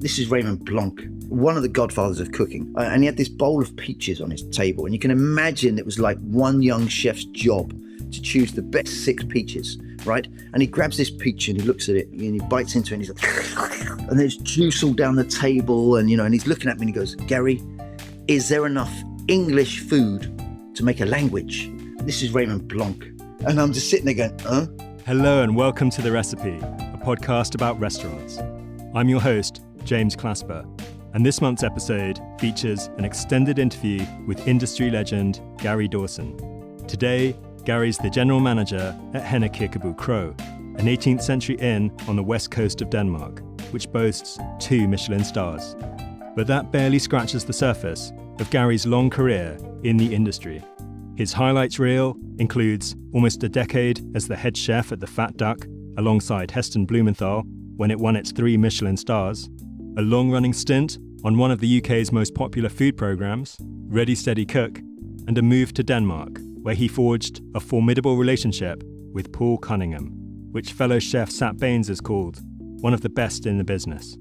This is Raymond Blanc, one of the godfathers of cooking. And he had this bowl of peaches on his table. And you can imagine it was like one young chef's job to choose the best 6 peaches, right? And he grabs this peach and he looks at it and he bites into it and he's like, and there's juice all down the table. And, you know, and he's looking at me and he goes, Gary, is there enough English food to make a language? This is Raymond Blanc. And I'm just sitting there going, huh? Hello and welcome to The Recipe, a podcast about restaurants. I'm your host, James Clasper, and this month's episode features an extended interview with industry legend Garrey Dawson. Today, Garrey's the general manager at Henne Kirkeby Kro, an 18th century inn on the west coast of Denmark, which boasts 2 Michelin stars. But that barely scratches the surface of Garrey's long career in the industry. His highlights reel includes almost a decade as the head chef at The Fat Duck alongside Heston Blumenthal when it won its 3 Michelin stars, a long-running stint on one of the UK's most popular food programmes, Ready Steady Cook, and a move to Denmark, where he forged a formidable relationship with Paul Cunningham, which fellow chef Sat Baines has called one of the best in the business.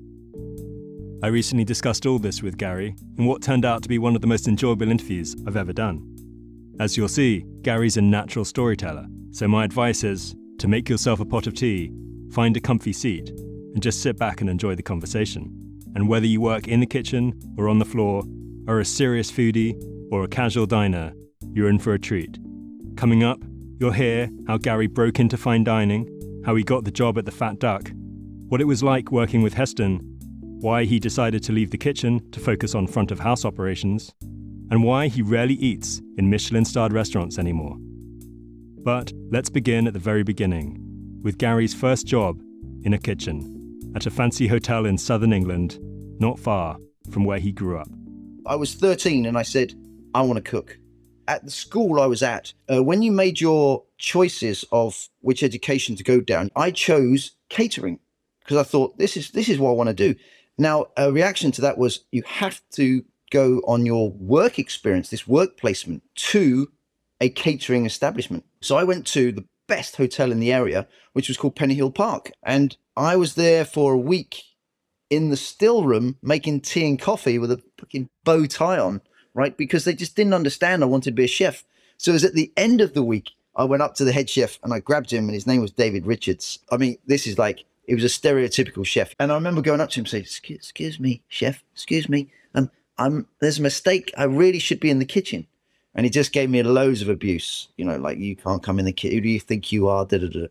I recently discussed all this with Garrey in what turned out to be one of the most enjoyable interviews I've ever done. As you'll see, Garrey's a natural storyteller, so my advice is to make yourself a pot of tea, find a comfy seat, and just sit back and enjoy the conversation. And whether you work in the kitchen or on the floor, are a serious foodie or a casual diner, you're in for a treat. Coming up, you'll hear how Garrey broke into fine dining, how he got the job at The Fat Duck, what it was like working with Heston, why he decided to leave the kitchen to focus on front of house operations, and why he rarely eats in Michelin-starred restaurants anymore. But let's begin at the very beginning, with Garrey's first job in a kitchen, at a fancy hotel in southern England, not far from where he grew up. I was 13 and I said, I want to cook. At the school I was at, when you made your choices of which education to go down, I chose catering, because I thought, this is what I want to do. Now, a reaction to that was, you have to go on your work experience, this work placement, to a catering establishment. So I went to the best hotel in the area, which was called Pennyhill Park. And I was there for a week in the still room making tea and coffee with a fucking bow tie on, right? Because they just didn't understand I wanted to be a chef. So it was at the end of the week, I went up to the head chef and I grabbed him, and his name was David Richards. I mean, this is like, it was a stereotypical chef. And I remember going up to him and saying, excuse me, chef, excuse me. There's a mistake. I really should be in the kitchen. And he just gave me loads of abuse, you know, like, you can't come in the kitchen. Who do you think you are? Da, da, da.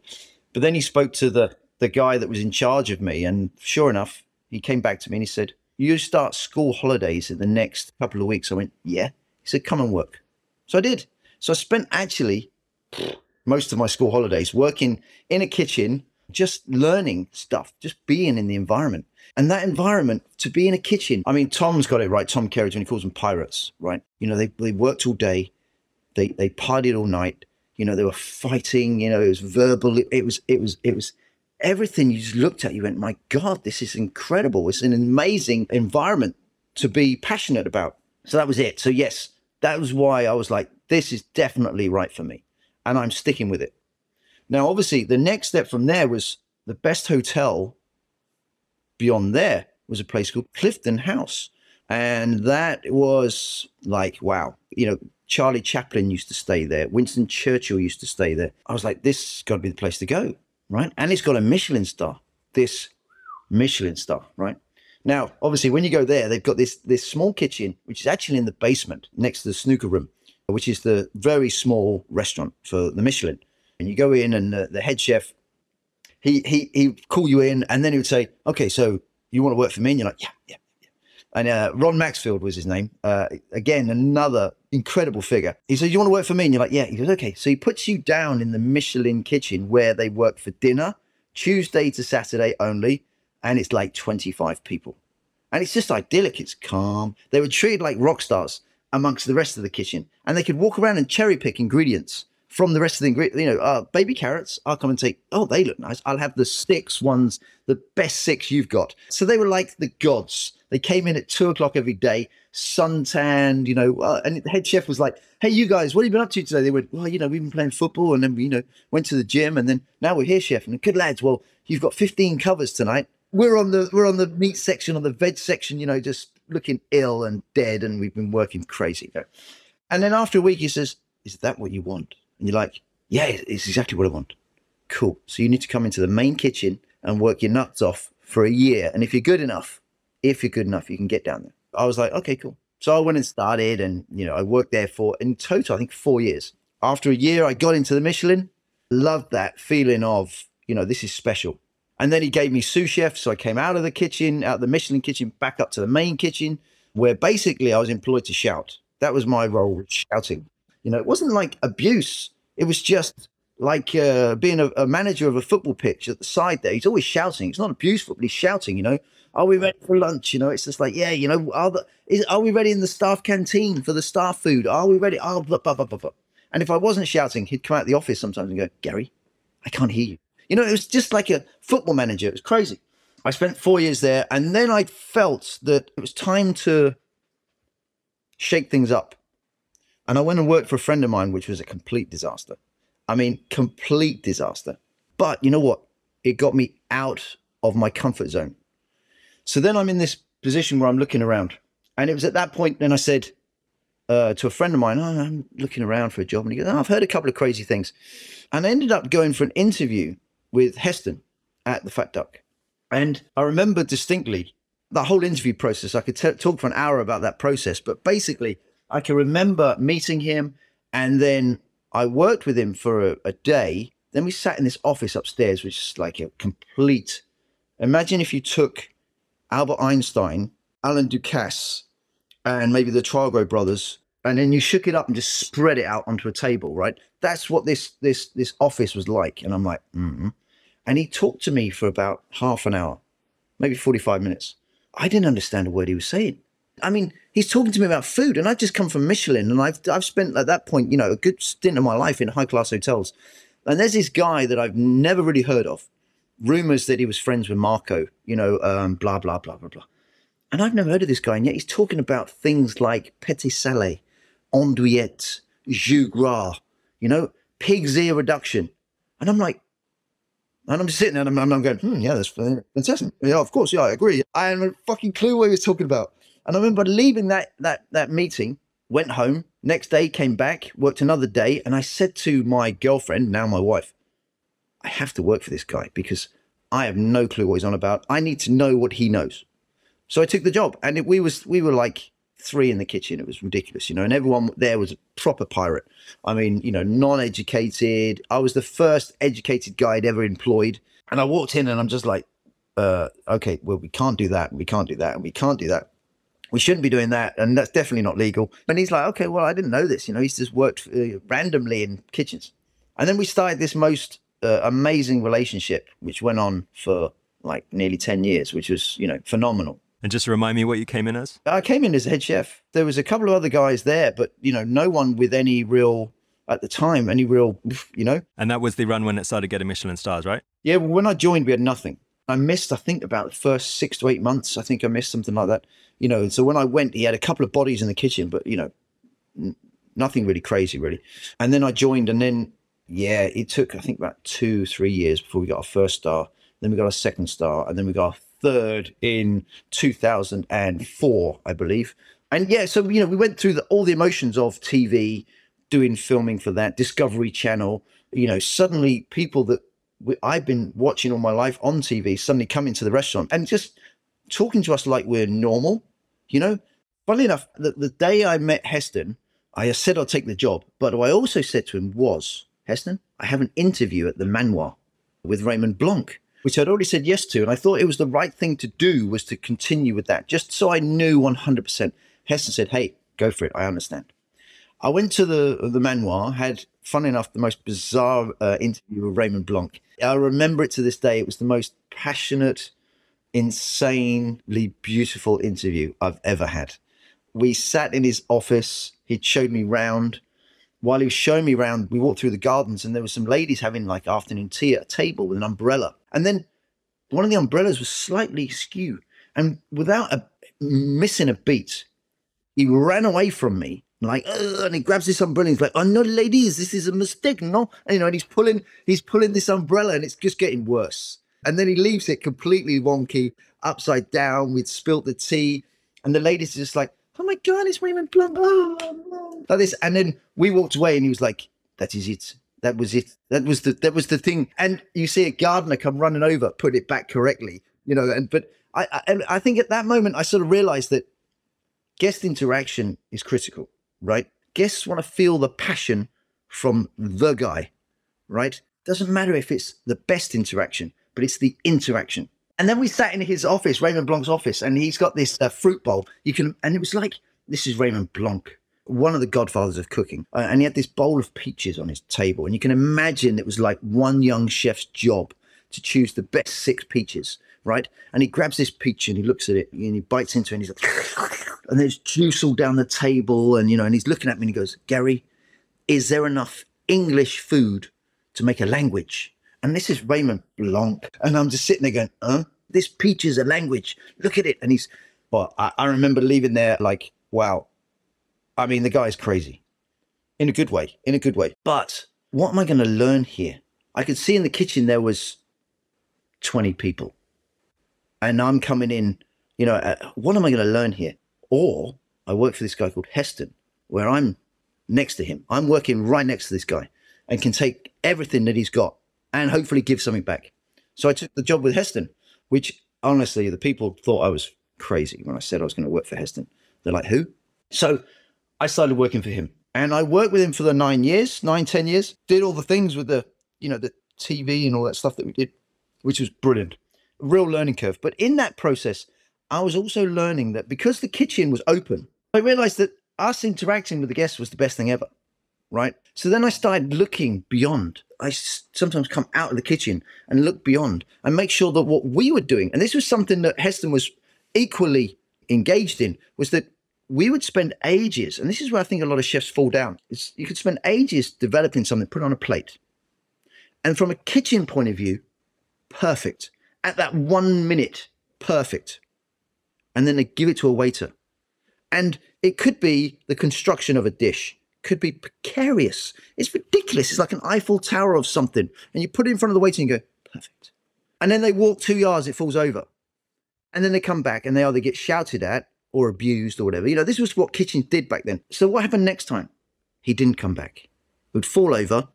But then he spoke to the guy that was in charge of me. And sure enough, he came back to me and he said, you start school holidays in the next couple of weeks. I went, yeah. He said, come and work. So I did. So I spent actually most of my school holidays working in a kitchen, just learning stuff, just being in the environment. And that environment, to be in a kitchen, I mean, Tom's got it right, Tom Kerridge, when he calls them pirates, right? You know, they worked all day, they partied all night, you know, they were fighting, you know, it was verbal, it was everything. You just looked at, you went, my God, this is incredible. It's an amazing environment to be passionate about. So that was it. So yes, that was why I was like, this is definitely right for me. And I'm sticking with it. Now, obviously, the next step from there was the best hotel beyond there was a place called Clifton House. And that was like, wow, you know, Charlie Chaplin used to stay there. Winston Churchill used to stay there. I was like, this has got to be the place to go, right? And it's got a Michelin star, this Michelin star, right? Now, obviously, when you go there, they've got this small kitchen, which is actually in the basement next to the snooker room, which is the very small restaurant for the Michelin. And you go in, and the head chef, he'd call you in, and then he would say, okay, so you want to work for me? And you're like, yeah. And Ron Maxfield was his name. Again, another incredible figure. He said, you want to work for me? And you're like, yeah. He goes, okay. So he puts you down in the Michelin kitchen where they work for dinner, Tuesday to Saturday only, and it's like 25 people. And it's just idyllic. It's calm. They were treated like rock stars amongst the rest of the kitchen, and they could walk around and cherry pick ingredients from the rest of the ingredient, you know, baby carrots, I'll come and take, oh, they look nice. I'll have the 6 ones, the best 6 you've got. So they were like the gods. They came in at 2 o'clock every day, suntanned, you know, and the head chef was like, hey, you guys, what have you been up to today? They went, well, you know, we've been playing football, and then we, you know, went to the gym, and then now we're here, chef. And good lads, well, you've got 15 covers tonight. we're on the meat section, on the veg section, you know, just looking ill and dead, and we've been working crazy. You know? And then after a week, he says, "Is that what you want?" And you're like, "Yeah, it's exactly what I want." Cool. So you need to come into the main kitchen and work your nuts off for a year. And if you're good enough, you can get down there. I was like, okay, cool. So I went and started, and, you know, I worked there for, in total, I think 4 years. After a year, I got into the Michelin. Loved that feeling of, you know, this is special. And then he gave me sous chef. So I came out of the kitchen, out the Michelin kitchen, back up to the main kitchen, where basically I was employed to shout. That was my role, shouting. You know, it wasn't like abuse. It was just like being a manager of a football pitch at the side there. He's always shouting. It's not abuseful, but he's shouting, you know. Are we ready for lunch? You know, it's just like, yeah, you know, are we ready in the staff canteen for the staff food? Are we ready? Oh, blah, blah, blah, blah, blah. And if I wasn't shouting, he'd come out of the office sometimes and go, "Garrey, I can't hear you." You know, it was just like a football manager. It was crazy. I spent 4 years there, and then I felt that it was time to shake things up. And I went and worked for a friend of mine, which was a complete disaster. I mean, complete disaster. But you know what? It got me out of my comfort zone. So then I'm in this position where I'm looking around. And it was at that point, then I said to a friend of mine, "Oh, I'm looking around for a job." And he goes, "Oh, I've heard a couple of crazy things." And I ended up going for an interview with Heston at the Fat Duck. And I remember distinctly the whole interview process. I could talk for an hour about that process. But basically, I can remember meeting him, and then I worked with him for a day. Then we sat in this office upstairs, which is like a complete... Imagine if you took Albert Einstein, Alan Ducasse, and maybe the Trialgro brothers, and then you shook it up and just spread it out onto a table, right? That's what this office was like. And I'm like, mm-hmm. And he talked to me for about half an hour, maybe 45 minutes. I didn't understand a word he was saying. I mean, he's talking to me about food, and I've just come from Michelin, and I've spent at that point, you know, a good stint of my life in high-class hotels. And there's this guy that I've never really heard of. Rumors that he was friends with Marco, you know, blah, blah, blah, blah, blah. And I've never heard of this guy, and yet he's talking about things like petit salé, andouillette, jus gras, you know, pig's ear reduction. And I'm like, and I'm just sitting there, and I'm going, yeah, that's fantastic. Yeah, of course, yeah, I agree. I had no fucking clue what he was talking about. And I remember leaving that meeting, went home, next day came back, worked another day, and I said to my girlfriend, now my wife, "I have to work for this guy because I have no clue what he's on about. I need to know what he knows." So I took the job, and we were like three in the kitchen. It was ridiculous, you know, and everyone there was a proper pirate. I mean, you know, non-educated. I was the first educated guy I'd ever employed. And I walked in, and I'm just like, okay, well, we can't do that. And we can't do that. And we can't do that. We shouldn't be doing that. And that's definitely not legal. And he's like, okay, well, I didn't know this. You know, he's just worked randomly in kitchens. And then we started this most amazing relationship, which went on for like nearly 10 years, which was, you know, phenomenal. And just remind me what you came in as? I came in as head chef. There was a couple of other guys there, but, you know, no one with any real, at the time, any real, you know. And that was the run when it started getting Michelin stars, right? Yeah, well, when I joined, we had nothing. I missed, I think, about the first 6 to 8 months. I think I missed something like that, you know. So when I went, he had a couple of bodies in the kitchen, but, you know, nothing really crazy, really. And then I joined, and then yeah, it took, I think, about 2-3 years before we got our first star. Then we got our second star, and then we got our third in 2004, I believe. And yeah, so, you know, we went through all the emotions of TV, doing filming for that, Discovery Channel. You know, suddenly people that I've been watching all my life on TV suddenly come into the restaurant and just talking to us like we're normal, you know. Funnily enough, the day I met Heston, I said I'll take the job, but what I also said to him was, "Heston, I have an interview at the Manoir with Raymond Blanc," which I'd already said yes to. And I thought it was the right thing to do was to continue with that, just so I knew 100%. Heston said, "Hey, go for it. I understand." I went to the Manoir, had, funnily enough, the most bizarre interview with Raymond Blanc. I remember it to this day. It was the most passionate, insanely beautiful interview I've ever had. We sat in his office. He showed me round. While he was showing me around, we walked through the gardens, and there were some ladies having like afternoon tea at a table with an umbrella. And then one of the umbrellas was slightly skewed, and without missing a beat, he ran away from me like, and he grabs this umbrella. And he's like, "Oh no, ladies, this is a mistake, no." And, you know, and he's pulling this umbrella, and it's just getting worse. and then he leaves it completely wonky, upside down, with spilt the tea, and the lady's just like, oh my God, it's Raymond Blanc, oh, like this. And then we walked away and he was like, that is it. That was it. That was the thing. And you see a gardener come running over, put it back correctly, you know. And but I think at that moment I sort of realized that guest interaction is critical, right? Guests want to feel the passion from the guy, right? Doesn't matter if it's the best interaction, but it's the interaction. And then we sat in his office, Raymond Blanc's office, and he's got this fruit bowl. You can, and it was like, this is Raymond Blanc, one of the godfathers of cooking. And he had this bowl of peaches on his table. And you can imagine it was like one young chef's job to choose the best 6 peaches, right? And he grabs this peach and he looks at it and he bites into it and he's like, and there's juice all down the table. And, you know, and he's looking at me and he goes, Garrey, is there enough English food to make a language? And this is Raymond Blanc. And I'm just sitting there going, huh? This peach is a language. Look at it. And he's, well, I remember leaving there like, wow. I mean, the guy's crazy in a good way, in a good way. But what am I going to learn here? I could see in the kitchen there was 20 people and I'm coming in, you know, what am I going to learn here? Or I work for this guy called Heston, where I'm next to him. I'm working right next to this guy and can take everything that he's got and hopefully give something back. So I took the job with Heston, which honestly, the people thought I was crazy when I said I was going to work for Heston. They're like, who? So I started working for him and I worked with him for the 9, 10 years, did all the things with the, you know, the TV and all that stuff that we did, which was brilliant, a real learning curve. But in that process, I was also learning that because the kitchen was open, I realized that us interacting with the guests was the best thing ever, right? So then I started looking beyond. I sometimes come out of the kitchen and look beyond and make sure that what we were doing, and this was something that Heston was equally engaged in, was that we would spend ages, and this is where I think a lot of chefs fall down, is you could spend ages developing something, put on a plate. And from a kitchen point of view, perfect. At that 1 minute, perfect. And then they give it to a waiter. And it could be the construction of a dish, could be precarious. It's ridiculous. It's like an Eiffel Tower of something. And you put it in front of the waiter and you go, perfect. And then they walk 2 yards, it falls over. And then they come back and they either get shouted at or abused or whatever. You know, this was what kitchens did back then. So what happened next time? He didn't come back. It would fall over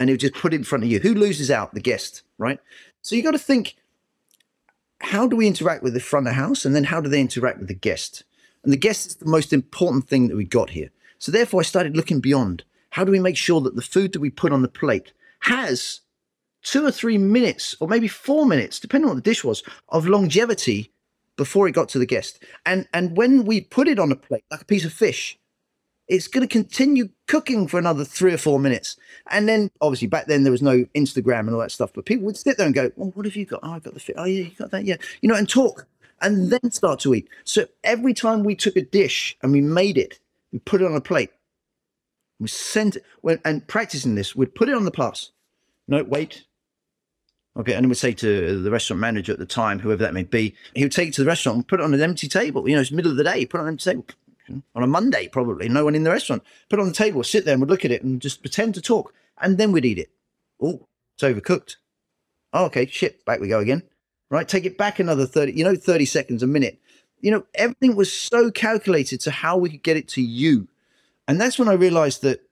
and he would just put it in front of you. Who loses out? The guest, right? So you got to think, how do we interact with the front of the house? And then how do they interact with the guest? And the guest is the most important thing that we got here. So therefore, I started looking beyond. How do we make sure that the food that we put on the plate has 2 or 3 minutes, or maybe 4 minutes, depending on what the dish was, of longevity before it got to the guest? And when we put it on a plate, like a piece of fish, it's going to continue cooking for another 3 or 4 minutes. And then, obviously, back then there was no Instagram and all that stuff, but people would sit there and go, well, what have you got? Oh, I've got the fish. Oh, yeah, you got that, yeah. You know, and talk, and then start to eat. So every time we took a dish and we made it, we put it on a plate, we sent it, and practicing this, we'd put it on the pass. No, wait. Okay, and then we'd say to the restaurant manager at the time, whoever that may be, he would take it to the restaurant and put it on an empty table. You know, it's middle of the day, put it on an empty table. On a Monday, probably, no one in the restaurant. Put it on the table, sit there and we'd look at it and just pretend to talk. And then we'd eat it. Oh, it's overcooked. Oh, okay, shit, back we go again. Right, take it back another 30 seconds, a minute. You know, everything was so calculated to how we could get it to you. And that's when I realized that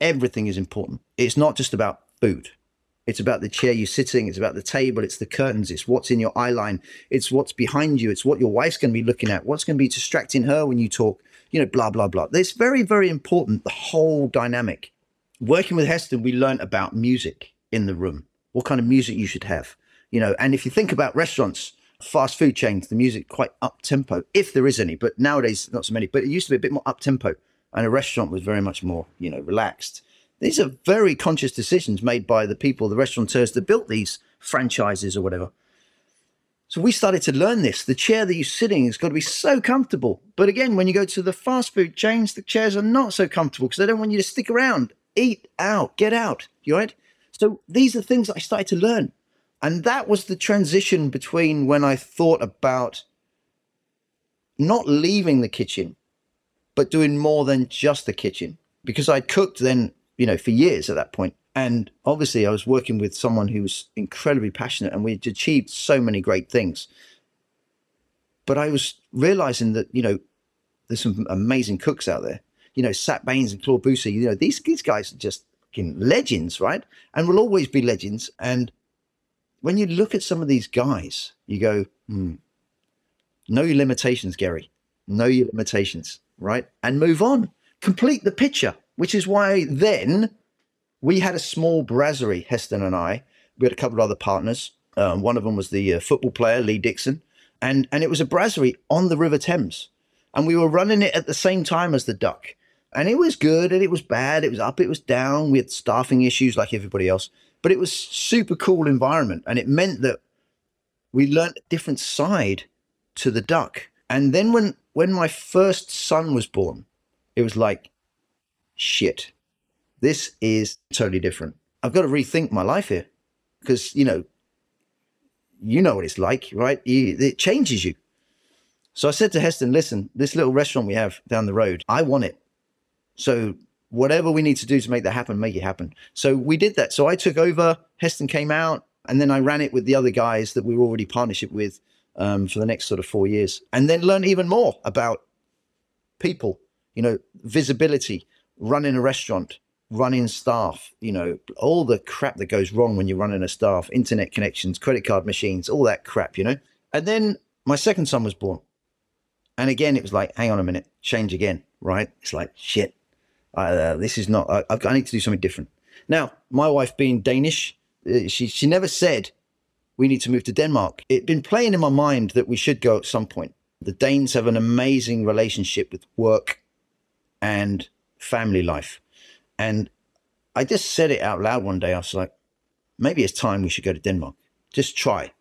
everything is important. It's not just about food. It's about the chair you're sitting. It's about the table. It's the curtains. It's what's in your eye line. It's what's behind you. It's what your wife's going to be looking at. What's going to be distracting her when you talk, you know, blah, blah, blah. It's very, very important, the whole dynamic. Working with Heston, we learned about music in the room, what kind of music you should have. You know, and if you think about restaurants, fast food chains, the music quite up-tempo, if there is any, but nowadays not so many. But it used to be a bit more up-tempo, and a restaurant was very much more, you know, relaxed. These are very conscious decisions made by the people, the restaurateurs that built these franchises or whatever. So we started to learn this. The chair that you're sitting has got to be so comfortable. But again, when you go to the fast food chains, the chairs are not so comfortable because they don't want you to stick around, eat out, get out, you right? So these are things that I started to learn. And that was the transition between when I thought about not leaving the kitchen, but doing more than just the kitchen, because I'd cooked then, you know, for years at that point. And obviously I was working with someone who was incredibly passionate, and we'd achieved so many great things. But I was realizing that, you know, there's some amazing cooks out there, you know, Sat Baines and Claude Bosi, you know, these guys are just legends, right? And will always be legends. And when you look at some of these guys, you go, know your limitations, Gary, know your limitations, right? And move on, complete the picture, which is why then we had a small brasserie, Heston and I. We had a couple of other partners. One of them was the football player, Lee Dixon. And it was a brasserie on the River Thames. And we were running it at the same time as the Duck. And it was good and it was bad. It was up, it was down. We had staffing issues like everybody else. But it was super cool environment. And it meant that we learned a different side to the Duck. And then when my first son was born, it was like, shit, this is totally different. I've got to rethink my life here because, you know what it's like, right? It changes you. So I said to Heston, listen, this little restaurant we have down the road, I want it. So whatever we need to do to make that happen, make it happen. So we did that. So I took over, Heston came out, and then I ran it with the other guys that we were already partnership with for the next sort of 4 years, and then learned even more about people, you know, visibility, running a restaurant, running staff, you know, all the crap that goes wrong when you're running a staff, internet connections, credit card machines, all that crap, you know. And then my second son was born. And again, it was like, hang on a minute, change again, right? It's like, shit, this is not, I need to do something different. Now, my wife being Danish, she never said, we need to move to Denmark. It'd been playing in my mind that we should go at some point. The Danes have an amazing relationship with work and family life. And I just said it out loud one day. I was like, maybe it's time we should go to Denmark. Just try.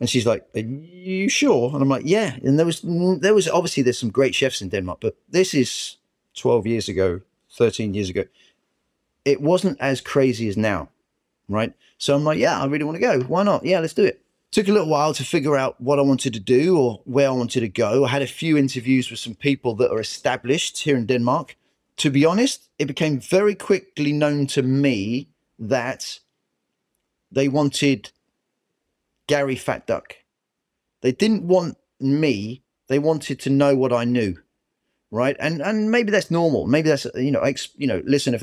And she's like, are you sure? And I'm like, yeah. And there was obviously there's some great chefs in Denmark, but this is 12 years ago, 13 years ago. It wasn't as crazy as now, right? So I'm like, yeah, I really want to go. Why not? Yeah, let's do it. Took a little while to figure out what I wanted to do or where I wanted to go. I had a few interviews with some people that are established here in Denmark. To be honest, it became very quickly known to me that they wanted Garrey Fat Duck. They didn't want me. They wanted to know what I knew, right? And maybe that's normal. Maybe that's, listen, if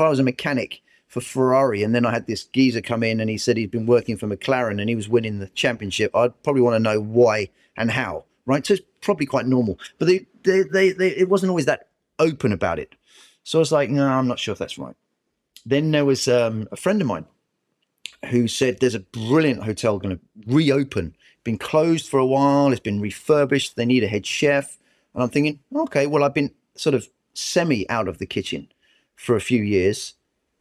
I was a mechanic for Ferrari and then I had this geezer come in and he said he'd been working for McLaren and he was winning the championship, I'd probably want to know why and how, right? So it's probably quite normal. But it wasn't always that open about it. So I was like, no, I'm not sure if that's right. Then there was a friend of mine who said there's a brilliant hotel going to reopen, been closed for a while, it's been refurbished, they need a head chef. And I'm thinking, okay, well, I've been sort of semi out of the kitchen for a few years,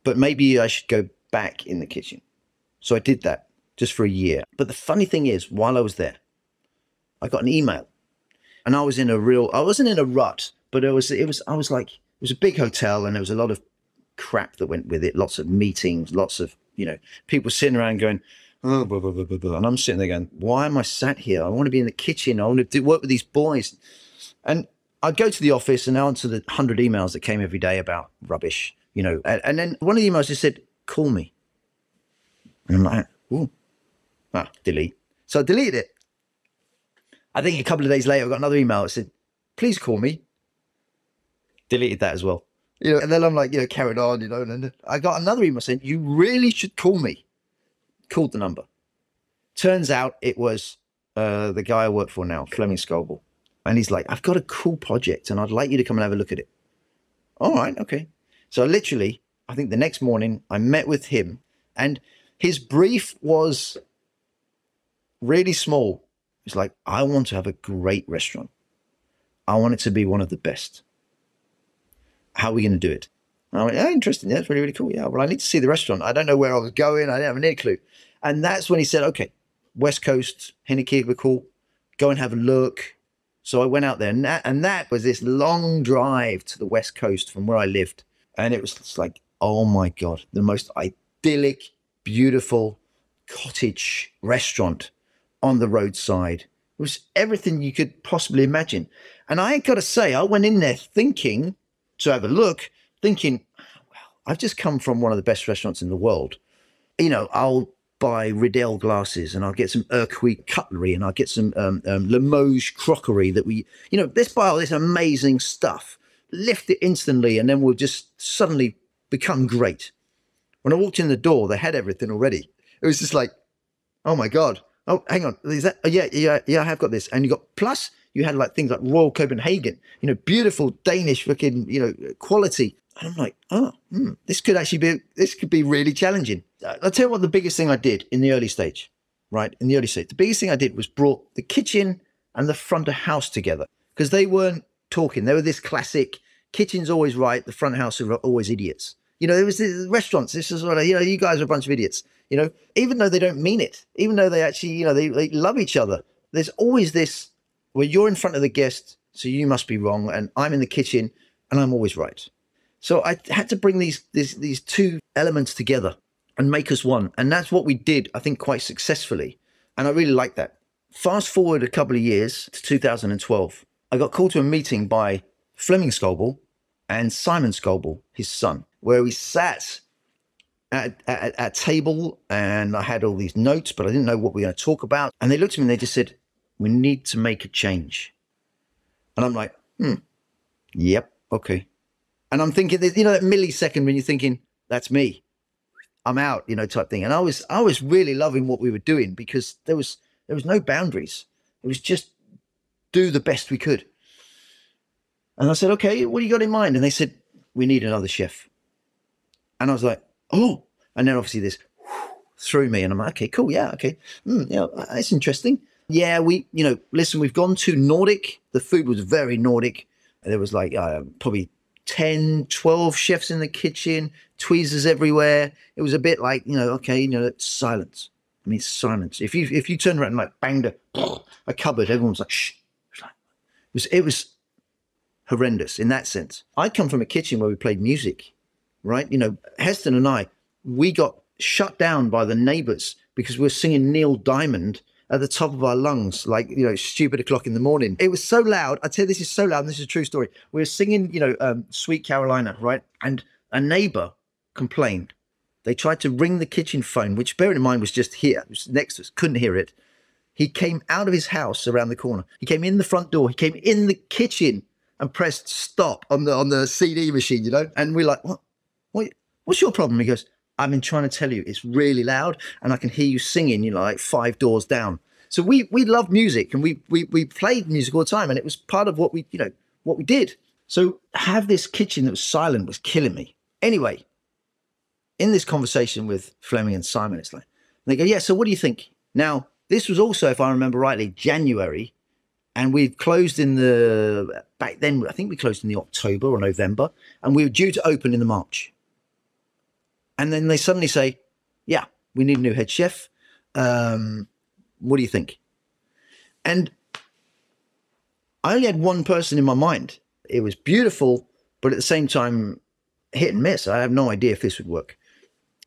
but maybe I should go back in the kitchen. So I did that just for a year. But the funny thing is, while I was there, I got an email, and I wasn't in a rut. But it was a big hotel and there was a lot of crap that went with it. Lots of meetings, lots of, people sitting around going, oh, blah, blah, blah, blah, blah. And I'm sitting there going, why am I sat here? I want to be in the kitchen. I want to work with these boys. And I'd go to the office and answer the 100 emails that came every day about rubbish, And then one of the emails just said, call me. And I'm like, oh, delete. So I deleted it. I think a couple of days later, I got another email that said, please call me. Deleted that as well, and then I'm like, carried on, and then I got another email saying, you really should call me. Called the number. Turns out it was the guy I work for now, Flemming Skobel. And he's like, I've got a cool project and I'd like you to come and have a look at it. All right, okay. So literally, I think the next morning I met with him, and his brief was really small. It's like, I want to have a great restaurant. I want it to be one of the best. How are we going to do it? And I went, oh, interesting. That's really, really cool. Yeah, well, I need to see the restaurant. I don't know where I was going. I didn't have any clue. And that's when he said, okay, West Coast, Henne Kirkeby Kro, go and have a look. So I went out there, and that was this long drive to the West Coast from where I lived. And it was just like, oh my God, the most idyllic, beautiful cottage restaurant on the roadside. It was everything you could possibly imagine. And I got to say, I went in there thinking, to have a look, thinking, well, I've just come from one of the best restaurants in the world. You know, I'll buy Riedel glasses and I'll get some Urquhart cutlery and I'll get some Limoges crockery that we, you know, let's buy all this amazing stuff, lift it instantly, and then we'll just suddenly become great. When I walked in the door, they had everything already. It was just like, oh my God. Oh, hang on. Is that? Oh, yeah, I have got this. And you got, plus you had like things like Royal Copenhagen, you know, beautiful Danish looking, you know, quality. And I'm like, this could actually be, this could be really challenging. I'll tell you what the biggest thing I did in the early stage, right? In the early stage, the biggest thing I did was brought the kitchen and the front of house together, because they weren't talking. They were this classic, kitchen's always right, the front house are always idiots. You know, it was the restaurants. This is what, you know, you guys are a bunch of idiots, you know, even though they don't mean it, even though they actually, you know, they love each other. There's always this, well, you're in front of the guest, so you must be wrong. And I'm in the kitchen and I'm always right. So I had to bring these two elements together and make us one. And that's what we did, I think, quite successfully. And I really like that. Fast forward a couple of years to 2012. I got called to a meeting by Flemming Skobel and Simon Skovbo, his son, where we sat at a table and I had all these notes, but I didn't know what we were going to talk about. And they looked at me and they just said, we need to make a change. And I'm like, yep, okay. And I'm thinking, you know, that millisecond when you're thinking, that's me, I'm out, you know, type thing. And I was really loving what we were doing, because there was no boundaries. It was just do the best we could. And I said, okay, what do you got in mind? And they said, we need another chef. And I was like, oh, and then obviously this threw me and I'm like, okay, cool. Yeah. Okay. Yeah, that's interesting. Yeah. We, you know, listen, we've gone to Nordic. The food was very Nordic. There was like probably 10, 12 chefs in the kitchen, tweezers everywhere. It was a bit like, you know, okay, you know, it's silence. I mean, it's silence. If you turn around and like banged a cupboard, everyone's like, shh. It was horrendous in that sense. I come from a kitchen where we played music, right? You know, Heston and I, we got shut down by the neighbors because we were singing Neil Diamond at the top of our lungs, like, you know, stupid o'clock in the morning. It was so loud. I tell you, this is so loud. And this is a true story. We were singing, you know, Sweet Caroline, right? And a neighbor complained. They tried to ring the kitchen phone, which bear in mind was just here. It was next to us, couldn't hear it. He came out of his house around the corner. He came in the front door. He came in the kitchen and pressed stop on the CD machine, you know? And we're like, what's your problem? He goes, I've been trying to tell you, it's really loud and I can hear you singing, you know, like 5 doors down. So we love music and we played music all the time, and it was part of what we, you know, what we did. So have this kitchen that was silent was killing me. Anyway, in this conversation with Flemming and Simon, it's like, and they go, yeah, so what do you think? Now, this was also, if I remember rightly, January. And we closed in the, back then, I think we closed in the October or November, and we were due to open in the March. And then they suddenly say, yeah, we need a new head chef. What do you think? And I only had one person in my mind. It was beautiful, but at the same time, hit and miss. I have no idea if this would work.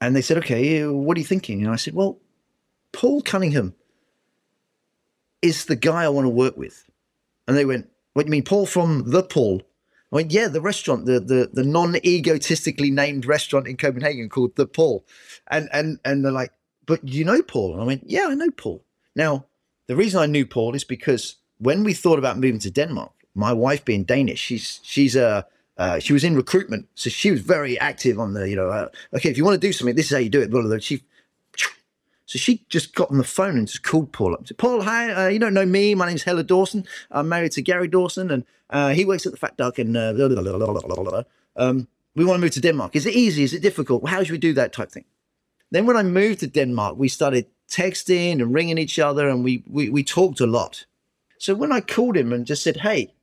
And they said, okay, what are you thinking? And I said, well, Paul Cunningham is the guy I want to work with. And they went, what do you mean, Paul from The Paul? I went, yeah, the restaurant, the non-egotistically named restaurant in Copenhagen called The Paul. And they're like, but you know Paul? And I went, yeah, I know Paul. Now, the reason I knew Paul is because when we thought about moving to Denmark, my wife being Danish, she was in recruitment. So she was very active on the, you know, okay, if you want to do something, this is how you do it. Blah, blah, blah. So she just got on the phone and just called Paul up and said, Paul, hi, you don't know me. My name's Helle Dawson. I'm married to Garrey Dawson, and he works at the Fat Duck, and blah, blah, blah, blah, blah, blah. We want to move to Denmark. Is it easy? Is it difficult? How should we do that type thing? Then when I moved to Denmark, we started texting and ringing each other, and we talked a lot. So when I called him and just said, hey,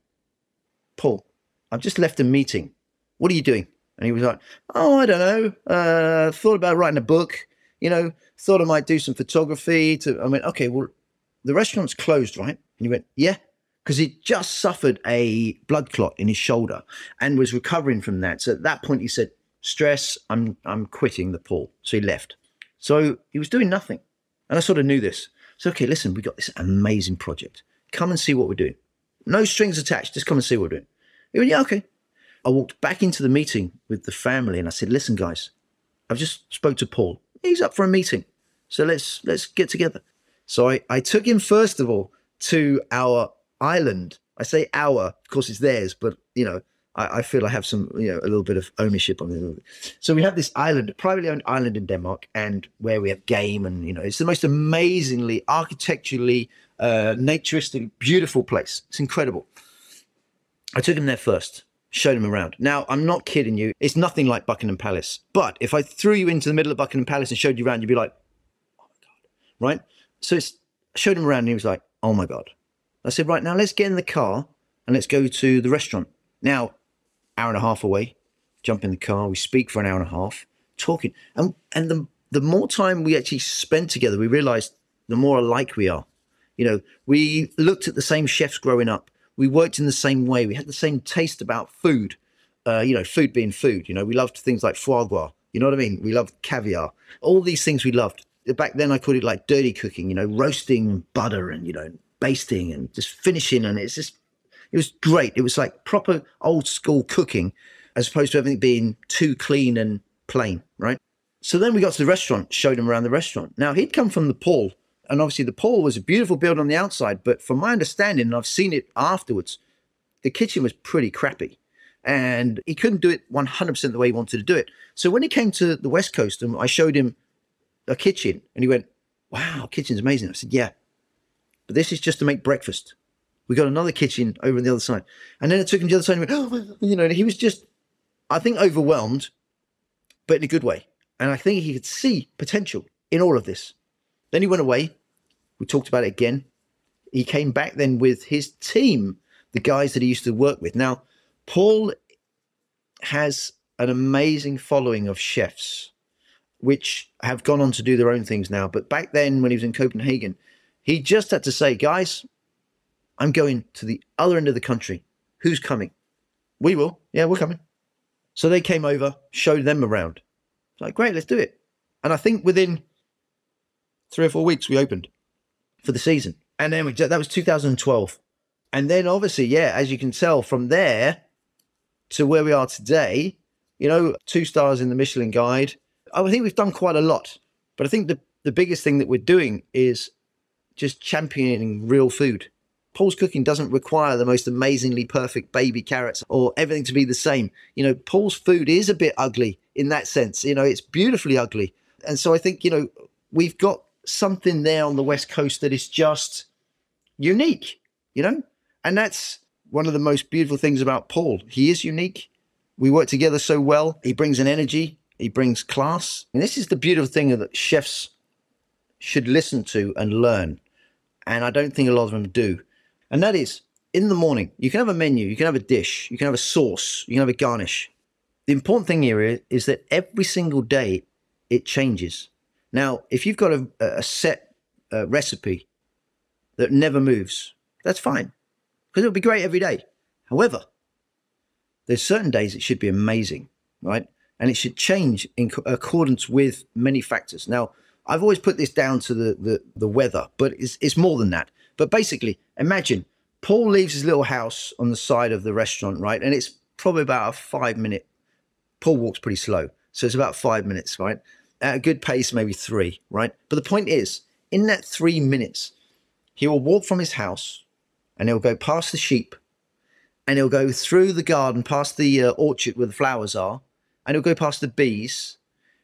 Paul, I've just left a meeting. What are you doing? And he was like, oh, I don't know. Thought about writing a book, you know. Thought I might do some photography. I went, okay, well, the restaurant's closed, right? And he went, yeah, because he just suffered a blood clot in his shoulder and was recovering from that. So at that point, he said, stress, I'm quitting The Paul. So he left. So he was doing nothing. And I sort of knew this. So, okay, listen, we got this amazing project. Come and see what we're doing. No strings attached. Just come and see what we're doing. He went, yeah, okay. I walked back into the meeting with the family and I said, listen, guys, I've just spoke to Paul. He's up for a meeting. So let's get together. So I took him, first of all, to our island. I say our, of course it's theirs, but, you know, I feel I have some, you know, a little bit of ownership on it. So we have this island, a privately owned island in Denmark, and where we have game, and, you know, it's the most amazingly, architecturally, naturistic, beautiful place. It's incredible. I took him there first, showed him around. Now, I'm not kidding you. It's nothing like Buckingham Palace. But if I threw you into the middle of Buckingham Palace and showed you around, you'd be like, oh, my God, right? So I showed him around and he was like, oh, my God. I said, right, now let's get in the car and let's go to the restaurant. Now, hour and a half away, jump in the car. We speak for an hour and a half, talking. And the more time we actually spent together, we realized the more alike we are. You know, we looked at the same chefs growing up. We worked in the same way. We had the same taste about food, you know, food being food. You know, we loved things like foie gras. You know what I mean? We loved caviar. All these things we loved. Back then I called it like dirty cooking, you know, roasting butter and, you know, basting and just finishing. And it's just, it was great. It was like proper old school cooking as opposed to everything being too clean and plain, right? So then we got to the restaurant, showed him around the restaurant. Now, he'd come from the Paul. And obviously the Paul was a beautiful build on the outside, but from my understanding, and I've seen it afterwards, the kitchen was pretty crappy and he couldn't do it 100% the way he wanted to do it. So when he came to the West Coast and I showed him a kitchen and he went, wow, kitchen's amazing. I said, yeah, but this is just to make breakfast. We got another kitchen over on the other side. And then it took him to the other side and he went, oh, you know, and he was just, I think, overwhelmed, but in a good way. And I think he could see potential in all of this. Then he went away. We talked about it again. He came back then with his team, the guys that he used to work with. Now, Paul has an amazing following of chefs, which have gone on to do their own things now. But back then, when he was in Copenhagen, he just had to say, guys, I'm going to the other end of the country. Who's coming? We will. Yeah, we're coming. So they came over, showed them around. It's like, great, let's do it. And I think within 3 or 4 weeks we opened for the season, and then that was 2012. And then obviously, yeah, as you can tell, from there to where we are today, you know, 2 stars in the Michelin Guide. I think we've done quite a lot, but I think the biggest thing that we're doing is just championing real food. Paul's cooking doesn't require the most amazingly perfect baby carrots or everything to be the same. You know, Paul's food is a bit ugly in that sense. You know, it's beautifully ugly. And so I think, you know, we've got something there on the West Coast that is just unique, you know? And that's one of the most beautiful things about Paul. He is unique. We work together so well. He brings an energy. He brings class. And this is the beautiful thing that chefs should listen to and learn. And I don't think a lot of them do. And that is, in the morning, you can have a menu, you can have a dish, you can have a sauce, you can have a garnish. The important thing here is that every single day it changes. Now, if you've got a set recipe that never moves, that's fine, because it'll be great every day. However, there's certain days it should be amazing, right? And it should change in accordance with many factors. Now, I've always put this down to the weather, but it's more than that. But basically, imagine Paul leaves his little house on the side of the restaurant, right? And it's probably about a 5-minute, Paul walks pretty slow, so it's about 5 minutes, right? At a good pace, maybe 3, right? But the point is, in that 3 minutes, he will walk from his house and he'll go past the sheep and he'll go through the garden, past the orchard where the flowers are, and he'll go past the bees,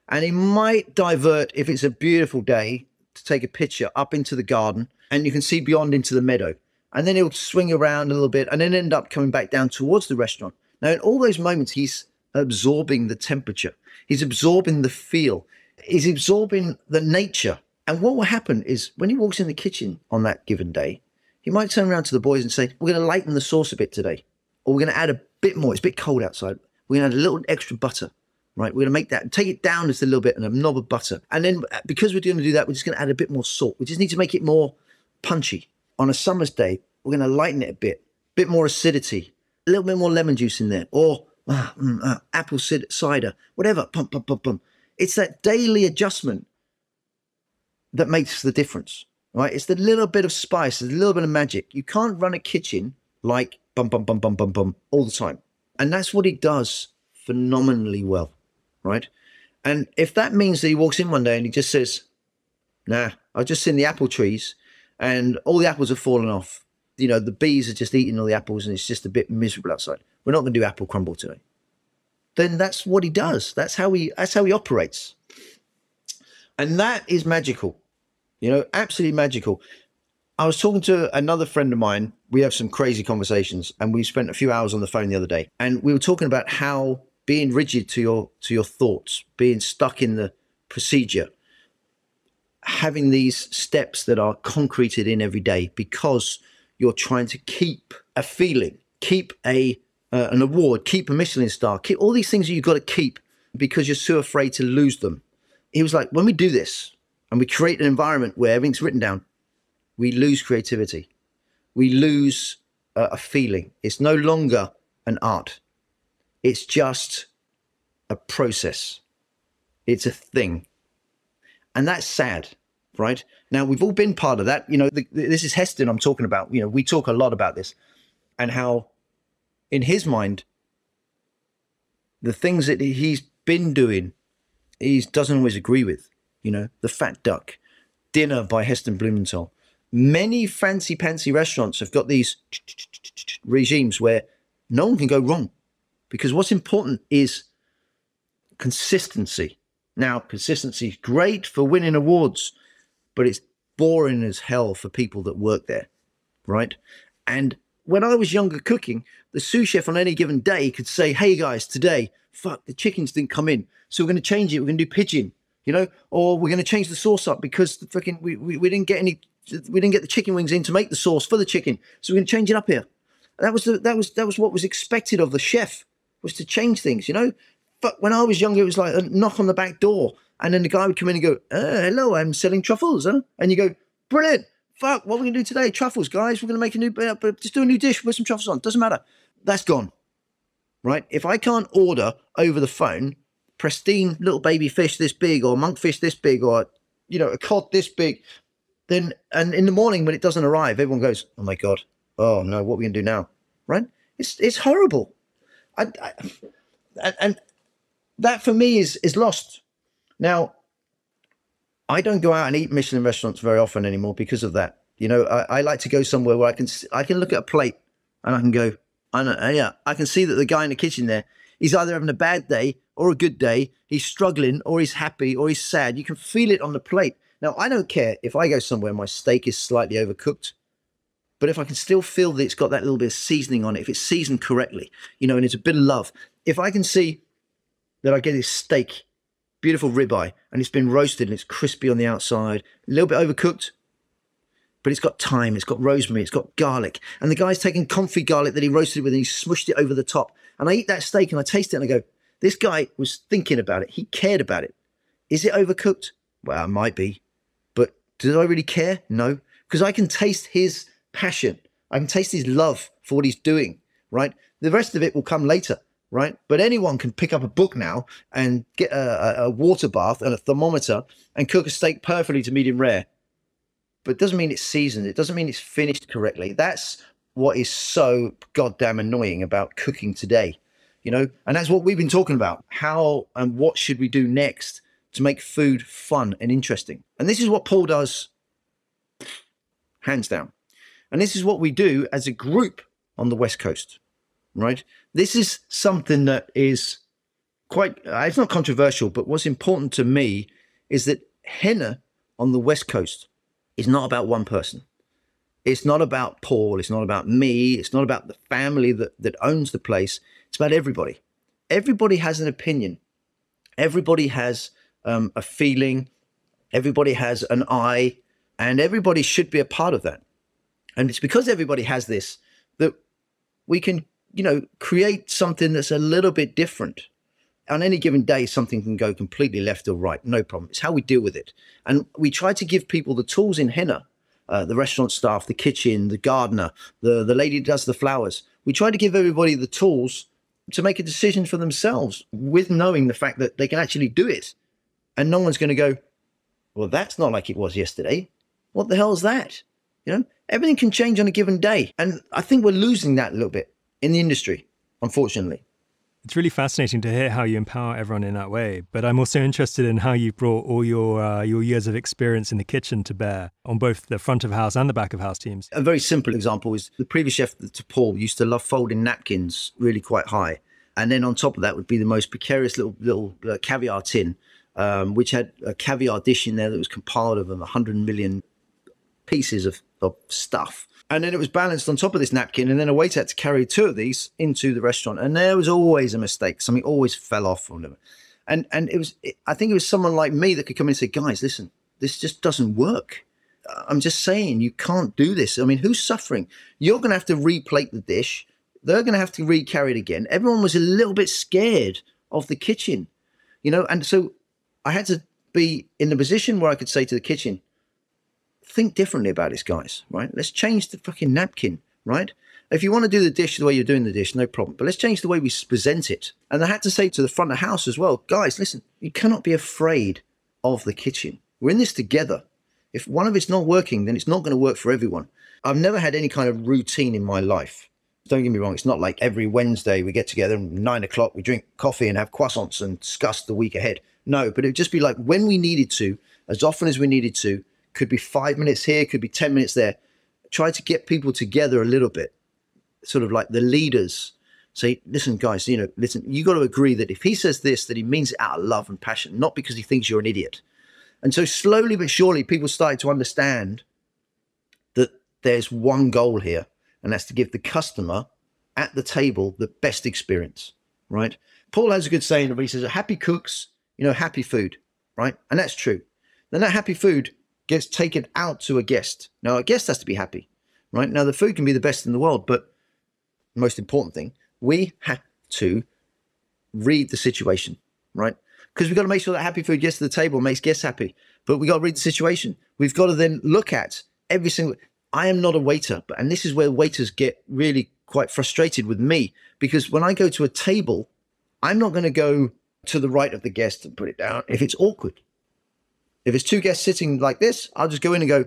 and he might divert, if it's a beautiful day, to take a picture up into the garden and you can see beyond into the meadow. And then he'll swing around a little bit and then end up coming back down towards the restaurant. Now, in all those moments, he's absorbing the temperature. He's absorbing the feel. He's absorbing the nature. And what will happen is when he walks in the kitchen on that given day, he might turn around to the boys and say, we're going to lighten the sauce a bit today, or we're going to add a bit more. It's a bit cold outside. We're going to add a little extra butter, right? We're going to make that, take it down just a little bit and a knob of butter. And then because we're going to do that, we're just going to add a bit more salt. We just need to make it more punchy. On a summer's day, we're going to lighten it a bit more acidity, a little bit more lemon juice in there, or apple cider, whatever, It's that daily adjustment that makes the difference, right? It's the little bit of spice, the little bit of magic. You can't run a kitchen like all the time. And that's what he does phenomenally well, right? And if that means that he walks in one day and he just says, nah, I've just seen the apple trees and all the apples have fallen off. You know, the bees are just eating all the apples and it's just a bit miserable outside. We're not going to do apple crumble today. Then that's what he does. That's how he operates. And that is magical, you know, absolutely magical. I was talking to another friend of mine. We have some crazy conversations and we spent a few hours on the phone the other day. And we were talking about how being rigid to your thoughts, being stuck in the procedure, having these steps that are concreted in every day because you're trying to keep a feeling, keep an award, keep a Michelin star, keep all these things that you've got to keep because you're so afraid to lose them. He was like, when we do this and we create an environment where everything's written down, we lose creativity. We lose a feeling. It's no longer an art. It's just a process. It's a thing. And that's sad, right? Now, we've all been part of that. You know, this is Heston I'm talking about. You know, we talk a lot about this and how in his mind, the things that he's been doing, he doesn't always agree with, you know, The Fat Duck, Dinner by Heston Blumenthal. Many fancy pantsy restaurants have got these regimes where no one can go wrong because what's important is consistency. Now, consistency is great for winning awards, but it's boring as hell for people that work there, right? And when I was younger cooking, the sous chef on any given day could say, hey guys, today, fuck, the chickens didn't come in. So we're going to change it. We're going to do pigeon, you know, or we're going to change the sauce up because the freaking we didn't get the chicken wings in to make the sauce for the chicken. So we're going to change it up here. That was what was expected of the chef, was to change things, you know. But when I was younger, it was like a knock on the back door. And then the guy would come in and go, hello, I'm selling truffles. Huh? And you go, brilliant. Fuck, what are we going to do today? Truffles, guys. We're going to make a new, just do a new dish. Put some truffles on. Doesn't matter. That's gone, right? If I can't order over the phone, pristine little baby fish this big or monkfish this big or, you know, a cod this big, then, and in the morning when it doesn't arrive, everyone goes, oh my God, oh no, what are we going to do now, right? It's horrible. And that for me is lost. Now, I don't go out and eat Michelin restaurants very often anymore because of that. You know, I like to go somewhere where I can look at a plate and I can go, I can see that the guy in the kitchen there, he's either having a bad day or a good day. He's struggling or he's happy or he's sad. You can feel it on the plate. Now, I don't care if I go somewhere, my steak is slightly overcooked, but if I can still feel that it's got that little bit of seasoning on it, if it's seasoned correctly, you know, and it's a bit of love, if I can see that I get this steak, beautiful ribeye, and it's been roasted and it's crispy on the outside, a little bit overcooked, but it's got thyme, it's got rosemary, it's got garlic. And the guy's taken confit garlic that he roasted with and he smushed it over the top. And I eat that steak and I taste it and I go, this guy was thinking about it. He cared about it. Is it overcooked? Well, it might be, but do I really care? No, because I can taste his passion. I can taste his love for what he's doing, right? The rest of it will come later, right? But anyone can pick up a book now and get a water bath and a thermometer and cook a steak perfectly to medium rare. But it doesn't mean it's seasoned. It doesn't mean it's finished correctly. That's what is so goddamn annoying about cooking today, you know? And that's what we've been talking about. How and what should we do next to make food fun and interesting? And this is what Paul does, hands down. And this is what we do as a group on the West Coast, right? This is something that is quite, it's not controversial, but what's important to me is that Henne on the West Coast is not about one person. It's not about Paul. It's not about me. It's not about the family that owns the place. It's about everybody. Everybody has an opinion. Everybody has a feeling. Everybody has an eye, and everybody should be a part of that. And it's because everybody has this that we can, you know, create something that's a little bit different. On any given day, something can go completely left or right. No problem. It's how we deal with it. And we try to give people the tools in Henne, the restaurant staff, the kitchen, the gardener, the lady who does the flowers. We try to give everybody the tools to make a decision for themselves with knowing the fact that they can actually do it. And no one's going to go, well, that's not like it was yesterday. What the hell is that? You know, everything can change on a given day. And I think we're losing that a little bit in the industry, unfortunately. It's really fascinating to hear how you empower everyone in that way. But I'm also interested in how you brought all your years of experience in the kitchen to bear on both the front of house and the back of house teams. A very simple example is the previous chef to Paul used to love folding napkins really quite high. And then on top of that would be the most precarious little caviar tin, which had a caviar dish in there that was compiled of 100 million pieces of stuff. And then it was balanced on top of this napkin, and then a waiter had to carry two of these into the restaurant. And there was always a mistake. Something always fell off from them. And it was, I think it was someone like me that could come in and say, guys, listen, this just doesn't work. I'm just saying, you can't do this. I mean, who's suffering? You're going to have to replate the dish. They're going to have to recarry it again. Everyone was a little bit scared of the kitchen, you know? And so I had to be in the position where I could say to the kitchen, think differently about this, guys, right? Let's change the fucking napkin, right? If you want to do the dish the way you're doing the dish, no problem. But let's change the way we present it. And I had to say to the front of the house as well, guys, listen, you cannot be afraid of the kitchen. We're in this together. If one of it's not working, then it's not going to work for everyone. I've never had any kind of routine in my life. Don't get me wrong. It's not like every Wednesday we get together and 9 o'clock we drink coffee and have croissants and discuss the week ahead. No, but it'd just be like when we needed to, as often as we needed to, could be 5 minutes here, could be 10 minutes there. Try to get people together a little bit, sort of like the leaders. Say, listen, guys, you know, listen, you got to agree that if he says this, that he means it out of love and passion, not because he thinks you're an idiot. And so slowly but surely, people started to understand that there's one goal here, and that's to give the customer at the table the best experience, right? Paul has a good saying, where he says, happy cooks, you know, happy food, right? And that's true. Then that happy food gets taken out to a guest. Now, a guest has to be happy, right? Now, the food can be the best in the world, but the most important thing, we have to read the situation, right? Because we've got to make sure that happy food gets to the table and makes guests happy, but we've got to read the situation. We've got to then look at every single... I am not a waiter, but and this is where waiters get really quite frustrated with me, because when I go to a table, I'm not going to go to the right of the guest and put it down if it's awkward. If it's two guests sitting like this, I'll just go in and go,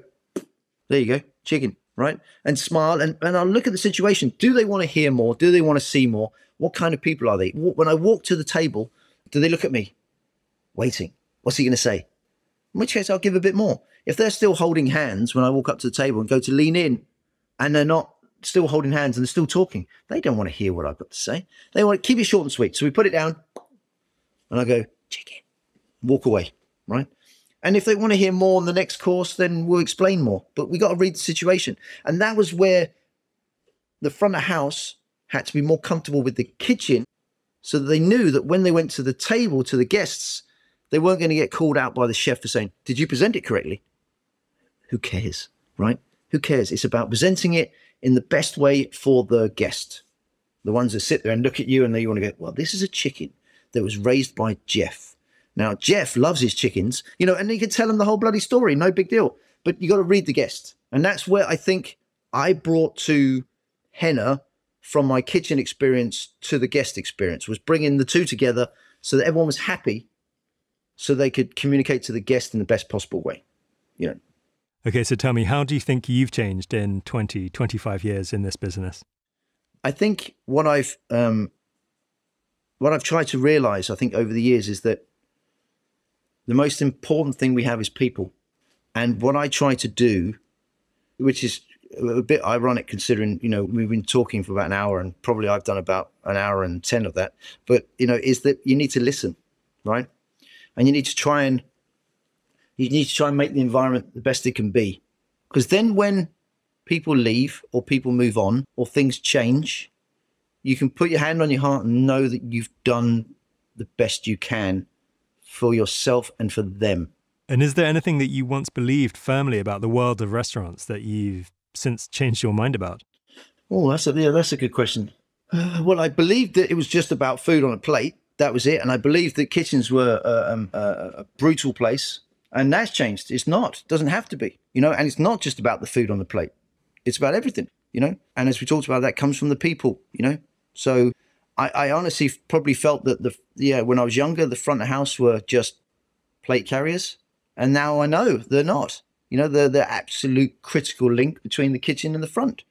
there you go, chicken, right? And smile, and I'll look at the situation. Do they want to hear more? Do they want to see more? What kind of people are they? When I walk to the table, do they look at me? Waiting. What's he going to say? In which case, I'll give a bit more. If they're still holding hands when I walk up to the table and go to lean in, and they're not still holding hands and they're still talking, they don't want to hear what I've got to say. They want to keep it short and sweet. So we put it down, and I go, chicken, walk away, right? And if they want to hear more on the next course, then we'll explain more. But we got to read the situation. And that was where the front of house had to be more comfortable with the kitchen, so that they knew that when they went to the table, to the guests, they weren't going to get called out by the chef for saying, did you present it correctly? Who cares, right? Who cares? It's about presenting it in the best way for the guest. The ones that sit there and look at you and they want to go, well, this is a chicken that was raised by Jeff. Now, Jeff loves his chickens, you know, and he can tell him the whole bloody story. No big deal. But you got to read the guest. And that's where I think I brought to Henne from my kitchen experience to the guest experience, was bringing the two together so that everyone was happy, so they could communicate to the guest in the best possible way, you know. Okay, so tell me, how do you think you've changed in 20, 25 years in this business? I think what I've tried to realize, I think, over the years is that the most important thing we have is people. And what I try to do, which is a bit ironic considering, you know, we've been talking for about an hour and probably I've done about an hour and 10 of that, but, you know, is that you need to listen, right? And you need to try and make the environment the best it can be. Because then when people leave or people move on or things change, you can put your hand on your heart and know that you've done the best you can for yourself and for them. And is there anything that you once believed firmly about the world of restaurants that you've since changed your mind about? Oh, that's a good question. Well, I believed that it was just about food on a plate. That was it. And I believed that kitchens were a brutal place. And that's changed. It's not. It doesn't have to be, you know, and it's not just about the food on the plate. It's about everything, you know. And as we talked about, that comes from the people, you know. So I honestly probably felt that when I was younger, the front of house were just plate carriers. And now I know they're not. You know, they're the absolute critical link between the kitchen and the front.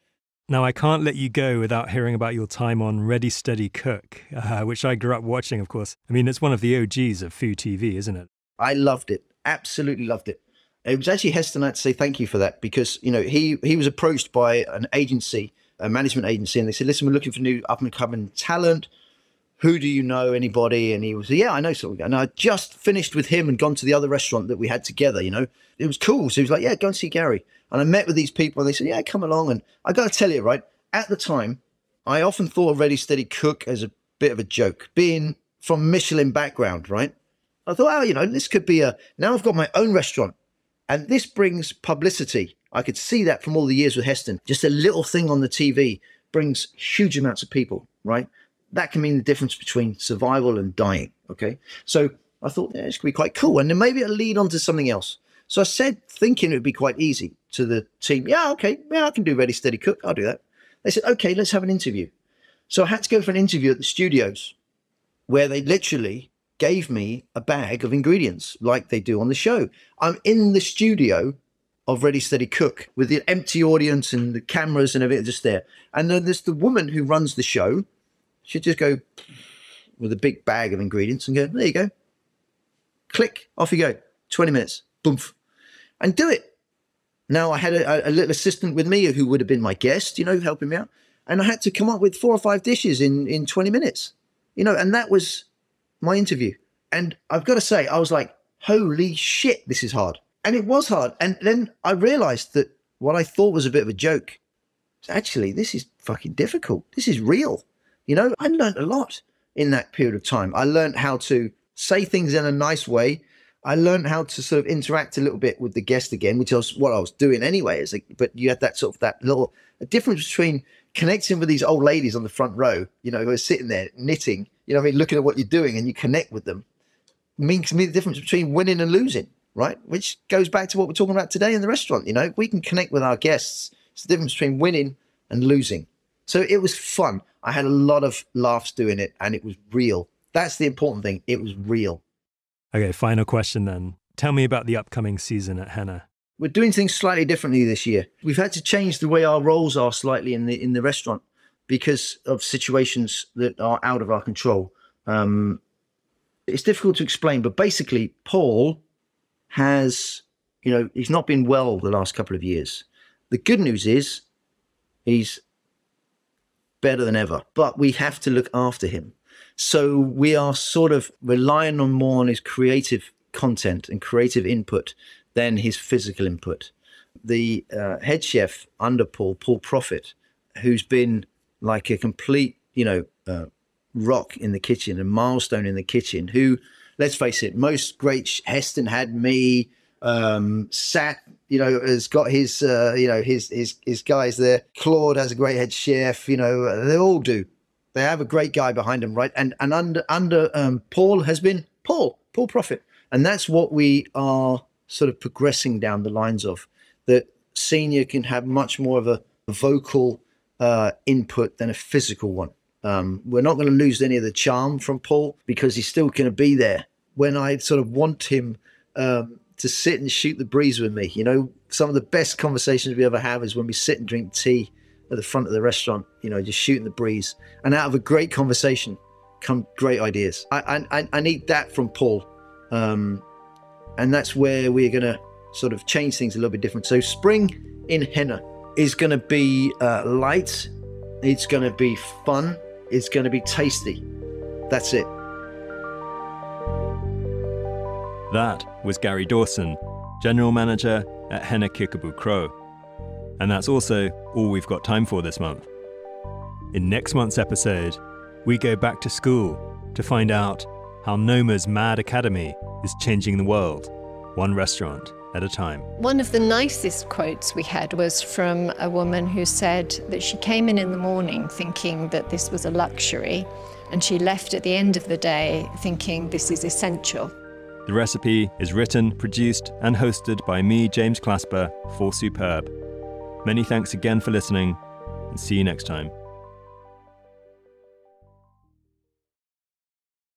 Now, I can't let you go without hearing about your time on Ready Steady Cook, which I grew up watching, of course. I mean, it's one of the OGs of food TV, isn't it? I loved it. Absolutely loved it. It was actually Heston I had to say thank you for that, because, you know, he was approached by an agency, a management agency, and they said, listen, we're looking for new up-and-coming talent. Who do you know, anybody? And he was, yeah, I know someone. And I just finished with him and gone to the other restaurant that we had together, you know. It was cool. So he was like, yeah, go and see Garrey. And I met with these people and they said, yeah, come along. And I got to tell you, right, at the time, I often thought of Ready Steady Cook as a bit of a joke, being from Michelin background, right? I thought, oh, you know, this could be a, now I've got my own restaurant and this brings publicity. I could see that from all the years with Heston. Just a little thing on the TV brings huge amounts of people, right? That can mean the difference between survival and dying, okay? So I thought, yeah, this could be quite cool. And then maybe it'll lead on to something else. So I said, thinking it would be quite easy to the team, yeah, okay, yeah, I can do Ready, Steady, Cook. I'll do that. They said, okay, let's have an interview. So I had to go for an interview at the studios where they literally gave me a bag of ingredients like they do on the show. I'm in the studio of Ready, Steady, Cook with the empty audience and the cameras and everything just there. And then there's the woman who runs the show. She'd just go with a big bag of ingredients and go, there you go. Click, off you go. 20 minutes, boom, and do it. Now, I had a little assistant with me who would have been my guest, you know, helping me out. And I had to come up with 4 or 5 dishes in 20 minutes, you know, and that was my interview. And I've got to say, I was like, holy shit, this is hard. And it was hard. And then I realized that what I thought was a bit of a joke, actually, this is fucking difficult. This is real. You know, I learned a lot in that period of time. I learned how to say things in a nice way. I learned how to sort of interact a little bit with the guest again, which was what I was doing anyway. It's like, but you had that sort of that little difference between connecting with these old ladies on the front row, you know, who are sitting there knitting, you know what I mean, looking at what you're doing and you connect with them. It means to me the difference between winning and losing, right? Which goes back to what we're talking about today in the restaurant. You know, we can connect with our guests. It's the difference between winning and losing. So it was fun. I had a lot of laughs doing it and it was real. That's the important thing. It was real. Okay, final question then. Tell me about the upcoming season at Henne. We're doing things slightly differently this year. We've had to change the way our roles are slightly in the restaurant because of situations that are out of our control. It's difficult to explain, but basically Paul has, you know, he's not been well the last couple of years. The good news is he's better than ever, but we have to look after him. So we are sort of relying on more on his creative content and creative input than his physical input. The head chef under Paul Prophet, who's been like a complete, you know, rock in the kitchen, a milestone in the kitchen, who, let's face it, most great Heston had me, Sat, you know, has got his, you know, his guys there. Claude has a great head chef, you know, they all do. They have a great guy behind them, right? And under Paul has been Paul Prophet. And that's what we are sort of progressing down the lines of, that senior can have much more of a vocal input than a physical one. We're not going to lose any of the charm from Paul because he's still going to be there. When I sort of want him to sit and shoot the breeze with me, you know, some of the best conversations we ever have is when we sit and drink tea at the front of the restaurant, you know, just shooting the breeze, and out of a great conversation come great ideas. I need that from Paul, and that's where we're gonna sort of change things a little bit different. So spring in Henne is gonna be light, it's gonna be fun, it's gonna be tasty. That's it. That was Garrey Dawson, General Manager at Henne Kirkeby Kro. And that's also all we've got time for this month. In next month's episode, we go back to school to find out how Noma's Mad Academy is changing the world, one restaurant at a time. One of the nicest quotes we had was from a woman who said that she came in the morning thinking that this was a luxury, and she left at the end of the day thinking this is essential. The Recipe is written, produced, and hosted by me, James Clasper, for Superb. Many thanks again for listening, and see you next time.